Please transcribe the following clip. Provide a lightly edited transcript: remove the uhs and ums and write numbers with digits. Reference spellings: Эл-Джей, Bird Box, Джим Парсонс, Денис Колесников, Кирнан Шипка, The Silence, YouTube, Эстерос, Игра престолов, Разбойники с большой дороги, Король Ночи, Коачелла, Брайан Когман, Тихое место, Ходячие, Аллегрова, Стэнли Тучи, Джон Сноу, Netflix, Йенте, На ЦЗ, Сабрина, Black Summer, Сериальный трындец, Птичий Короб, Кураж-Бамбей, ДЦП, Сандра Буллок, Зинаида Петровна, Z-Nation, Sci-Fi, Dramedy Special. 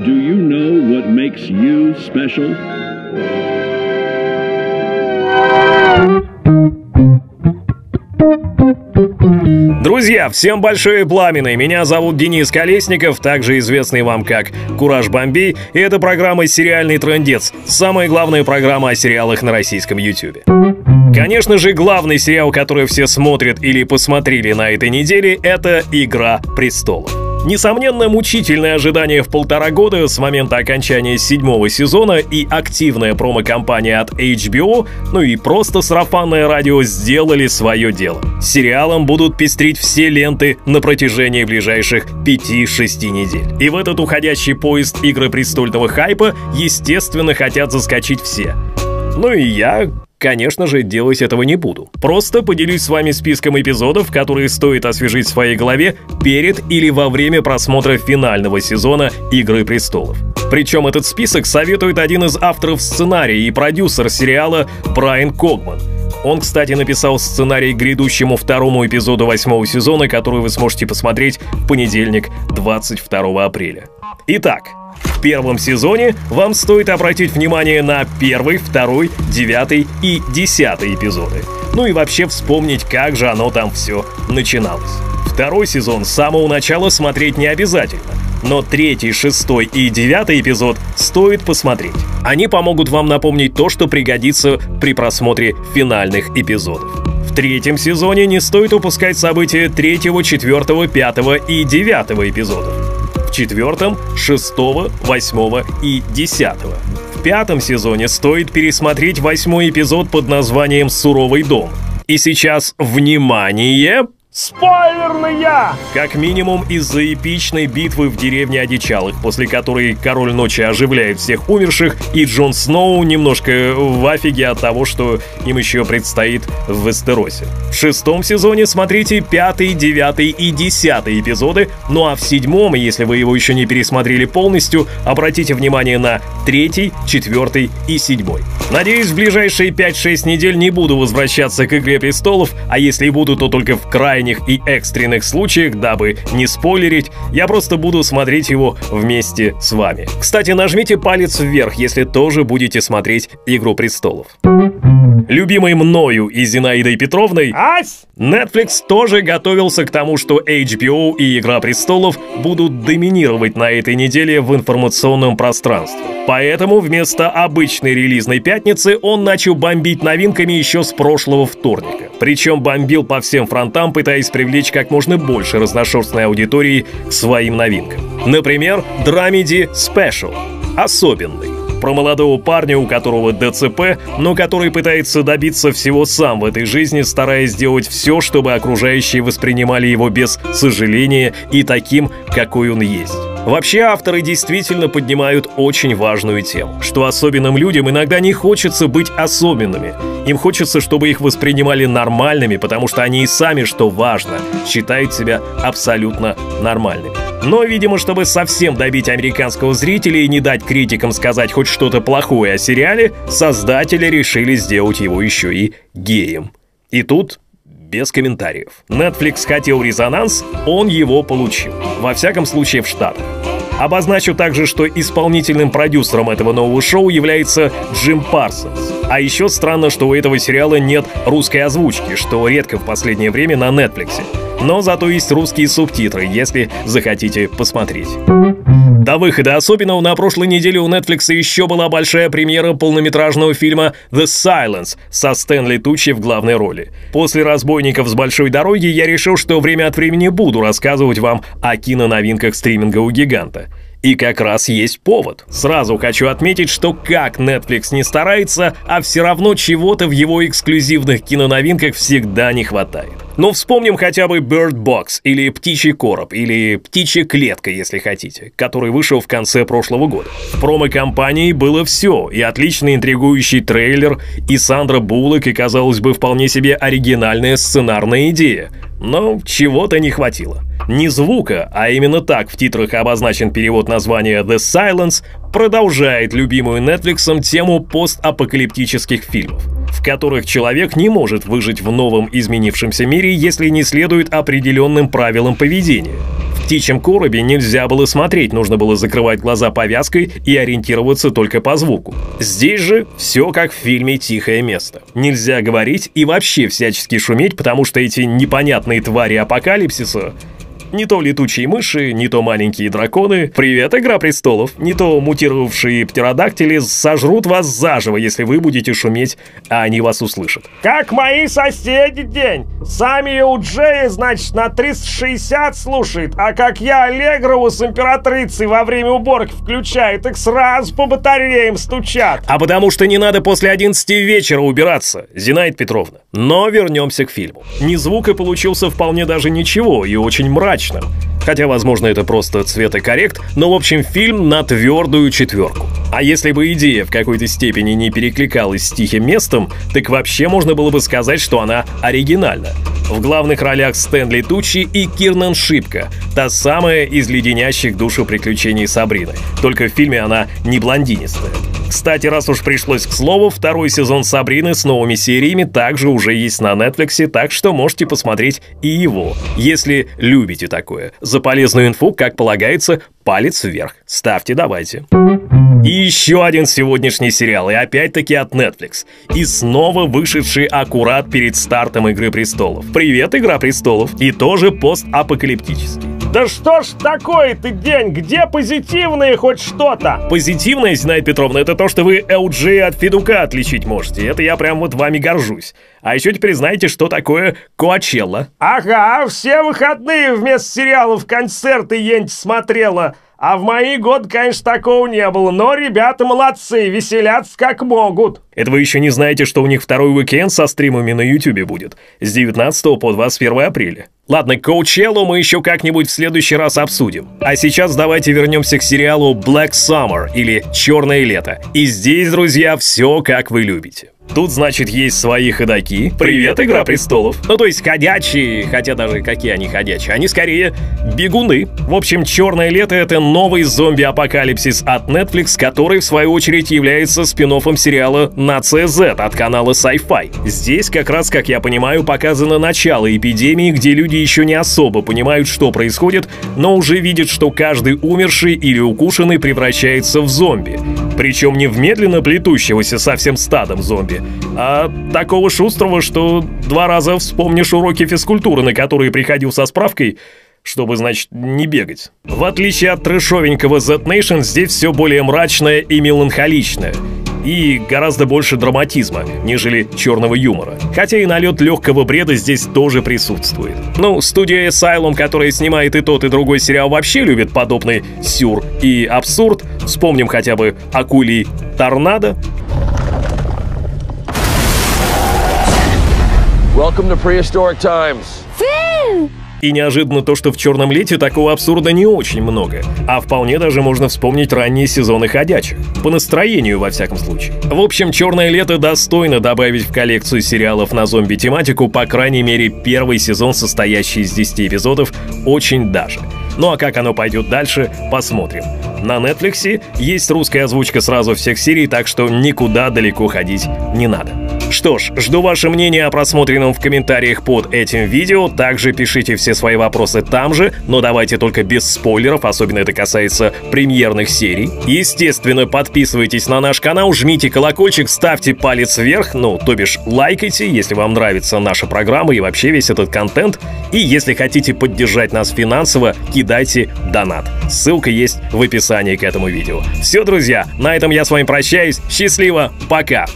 Do you know what makes you special? Друзья, всем большое пламенное! Меня зовут Денис Колесников, также известный вам как Кураж-Бамбей, и это программа «Сериальный трындец», самая главная программа о сериалах на российском YouTube. Конечно же, главный сериал, который все смотрят или посмотрели на этой неделе, это «Игра престолов». Несомненно, мучительное ожидание в 1,5 года с момента окончания 7-го сезона и активная промо-кампания от HBO, ну и просто сарафанное радио сделали свое дело. Сериалом будут пестрить все ленты на протяжении ближайших 5-6 недель. И в этот уходящий поезд игропрестольного хайпа, естественно, хотят заскочить все. Ну и я... Конечно же, делать этого не буду. Просто поделюсь с вами списком эпизодов, которые стоит освежить в своей голове перед или во время просмотра финального сезона «Игры престолов». Причем этот список советует один из авторов сценария и продюсер сериала Брайан Когман. Он, кстати, написал сценарий к грядущему 2-му эпизоду 8-го сезона, который вы сможете посмотреть в понедельник, 22 апреля. Итак, в 1-м сезоне вам стоит обратить внимание на 1, 2, 9 и 10 эпизоды. Ну и вообще вспомнить, как же оно там все начиналось. 2-й сезон с самого начала смотреть не обязательно, но 3, 6 и 9 эпизод стоит посмотреть. Они помогут вам напомнить то, что пригодится при просмотре финальных эпизодов. В 3-м сезоне не стоит упускать события 3, 4, 5 и 9 эпизодов. В 4-м, 6-го, 8-го и 10-го. В 5-м сезоне стоит пересмотреть 8-й эпизод под названием «Суровый дом». И сейчас, внимание! Спойлерная! Как минимум из-за эпичной битвы в деревне одичалых, после которой Король Ночи оживляет всех умерших, и Джон Сноу немножко в афиге от того, что им еще предстоит в Эстеросе. В 6-м сезоне смотрите 5, 9 и 10 эпизоды, ну а в 7-м, если вы его еще не пересмотрели полностью, обратите внимание на 3, 4 и 7. Надеюсь, в ближайшие 5-6 недель не буду возвращаться к «Игре престолов», а если и буду, то только в крайнем и экстренных случаях, дабы не спойлерить, я просто буду смотреть его вместе с вами. Кстати, нажмите палец вверх, если тоже будете смотреть «Игру престолов». Любимой мною и Зинаидой Петровной, Netflix тоже готовился к тому, что HBO и «Игра престолов» будут доминировать на этой неделе в информационном пространстве. Поэтому вместо обычной релизной пятницы он начал бомбить новинками еще с прошлого вторника. Причем бомбил по всем фронтам, пытаясь привлечь как можно больше разношерстной аудитории к своим новинкам. Например, Dramedy Special — особенный. Про молодого парня, у которого ДЦП, но который пытается добиться всего сам в этой жизни, стараясь сделать все, чтобы окружающие воспринимали его без сожаления и таким, какой он есть. Вообще, авторы действительно поднимают очень важную тему, что особенным людям иногда не хочется быть особенными. Им хочется, чтобы их воспринимали нормальными, потому что они и сами, что важно, считают себя абсолютно нормальными. Но, видимо, чтобы совсем добить американского зрителя и не дать критикам сказать хоть что-то плохое о сериале, создатели решили сделать его еще и геем. И тут... без комментариев. Netflix хотел резонанс, он его получил. Во всяком случае, в Штатах. Обозначу также, что исполнительным продюсером этого нового шоу является Джим Парсонс. А еще странно, что у этого сериала нет русской озвучки, что редко в последнее время на Netflix. Но зато есть русские субтитры, если захотите посмотреть. До выхода особенного на прошлой неделе у Netflix еще была большая премьера полнометражного фильма «The Silence» со Стэнли Тучи в главной роли. После «Разбойников с большой дороги» я решил, что время от времени буду рассказывать вам о киноновинках стриминга у гиганта. И как раз есть повод. Сразу хочу отметить, что как Netflix не старается, а все равно чего-то в его эксклюзивных киноновинках всегда не хватает. Но вспомним хотя бы Bird Box, или «Птичий короб», или «Птичья клетка», если хотите, который вышел в конце прошлого года. В промо-компании было все, и отличный интригующий трейлер, и Сандра Буллок, и, казалось бы, вполне себе оригинальная сценарная идея. Но чего-то не хватило. Не звука, а именно так в титрах обозначен перевод названия «The Silence», продолжает любимую Netflix'ом тему постапокалиптических фильмов. в которых человек не может выжить в новом изменившемся мире, если не следует определенным правилам поведения. В «Птичьем коробе» нельзя было смотреть, нужно было закрывать глаза повязкой и ориентироваться только по звуку. Здесь же все как в фильме «Тихое место». Нельзя говорить и вообще всячески шуметь, потому что эти непонятные твари апокалипсиса — не то летучие мыши, не то маленькие драконы, привет, «Игра престолов», не то мутировавшие птеродактили сожрут вас заживо, если вы будете шуметь, а они вас услышат. Как мои соседи день. Сами Эл-Джей, значит, на 360 слушает, а как я Аллегрову с императрицей во время уборки включаю, так сразу по батареям стучат. А потому что не надо после 11 вечера убираться, Зинаида Петровна. Но вернемся к фильму. Не звук и получился вполне даже ничего и очень мрачный. Хотя, возможно, это просто цветокоррект, но, в общем, фильм на твердую четверку. А если бы идея в какой-то степени не перекликалась с «Тихим местом», так вообще можно было бы сказать, что она оригинальна. В главных ролях Стэнли Тучи и Кирнан Шипка, та самая из леденящих душу приключений Сабрины. Только в фильме она не блондинистая. Кстати, раз уж пришлось к слову, второй сезон «Сабрины» с новыми сериями также уже есть на Netflix, так что можете посмотреть и его, если любите такое. За полезную инфу, как полагается, палец вверх. Ставьте давайте. И еще один сегодняшний сериал, и опять-таки от Netflix. И снова вышедший аккурат перед стартом «Игры престолов». Привет, «Игра престолов». И тоже постапокалиптический. Да что ж такое-то день? Где позитивное хоть что-то? Позитивное, Зинаида Петровна, это то, что вы Эл-Джея от Федука отличить можете. Это я прям вот вами горжусь. А еще теперь знаете, что такое Коачелла. Ага, все выходные вместо сериалов концерты Йенте смотрела. А в мои годы, конечно, такого не было, но ребята молодцы, веселятся как могут. Это вы еще не знаете, что у них второй уикенд со стримами на YouTube будет, с 19 по 21 апреля. Ладно, Коачеллу мы еще как-нибудь в следующий раз обсудим. А сейчас давайте вернемся к сериалу Black Summer, или «Черное лето». И здесь, друзья, все как вы любите. Тут, значит, есть свои ходаки. Привет, «Игра престолов». Ну, то есть ходячие, хотя даже какие они ходячие, они скорее бегуны. В общем, «Черное лето» — это новый зомби-апокалипсис от Netflix, который, в свою очередь, является спин-оффом сериала «На ЦЗ» от канала Sci-Fi. Здесь как раз, как я понимаю, показано начало эпидемии, где люди еще не особо понимают, что происходит, но уже видят, что каждый умерший или укушенный превращается в зомби. Причем не в медленно плетущегося со всем стадом зомби, а такого шустрого, что два раза вспомнишь уроки физкультуры, на которые приходил со справкой, чтобы, значит, не бегать. В отличие от трэшовенького Z-Nation, здесь все более мрачное и меланхоличное. И гораздо больше драматизма, нежели черного юмора. Хотя и налет легкого бреда здесь тоже присутствует. Ну, студия Asylum, которая снимает и тот, и другой сериал, вообще любит подобный сюр и абсурд. Вспомним хотя бы «Акулий торнадо». Welcome to prehistoric times. И неожиданно то, что в «Черном лете» такого абсурда не очень много. А вполне даже можно вспомнить ранние сезоны «Ходячих». По настроению, во всяком случае. В общем, «Черное лето» достойно добавить в коллекцию сериалов на зомби-тематику, по крайней мере, первый сезон, состоящий из 10 эпизодов, очень даже. Ну а как оно пойдет дальше, посмотрим. На Netflix есть русская озвучка сразу всех серий, так что никуда далеко ходить не надо. Что ж, жду ваше мнение о просмотренном в комментариях под этим видео. Также пишите все свои вопросы там же, но давайте только без спойлеров, особенно это касается премьерных серий. Естественно, подписывайтесь на наш канал, жмите колокольчик, ставьте палец вверх, ну, то бишь лайкайте, если вам нравится наша программа и вообще весь этот контент. И если хотите поддержать нас финансово, кидайте донат. Ссылка есть в описании к этому видео. Все, друзья, на этом я с вами прощаюсь. Счастливо, пока!